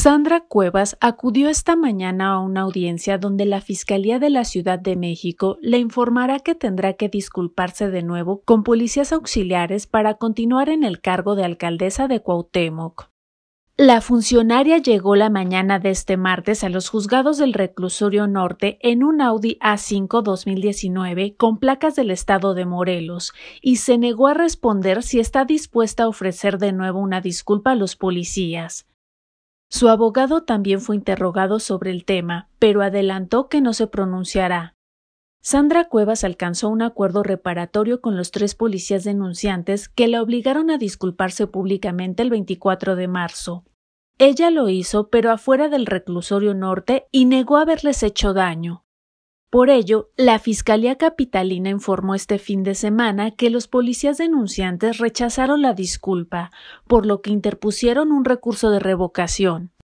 Sandra Cuevas acudió esta mañana a una audiencia donde la Fiscalía de la Ciudad de México le informará que tendrá que disculparse de nuevo con policías auxiliares para continuar en el cargo de alcaldesa de Cuauhtémoc. La funcionaria llegó la mañana de este martes a los juzgados del Reclusorio Norte en un Audi A5 2019 con placas del Estado de Morelos y se negó a responder si está dispuesta a ofrecer de nuevo una disculpa a los policías. Su abogado también fue interrogado sobre el tema, pero adelantó que no se pronunciará. Sandra Cuevas alcanzó un acuerdo reparatorio con los 3 policías denunciantes que la obligaron a disculparse públicamente el 24 de marzo. Ella lo hizo, pero afuera del Reclusorio Norte y negó haberles hecho daño. Por ello, la Fiscalía Capitalina informó este fin de semana que los policías denunciantes rechazaron la disculpa, por lo que interpusieron un recurso de revocación.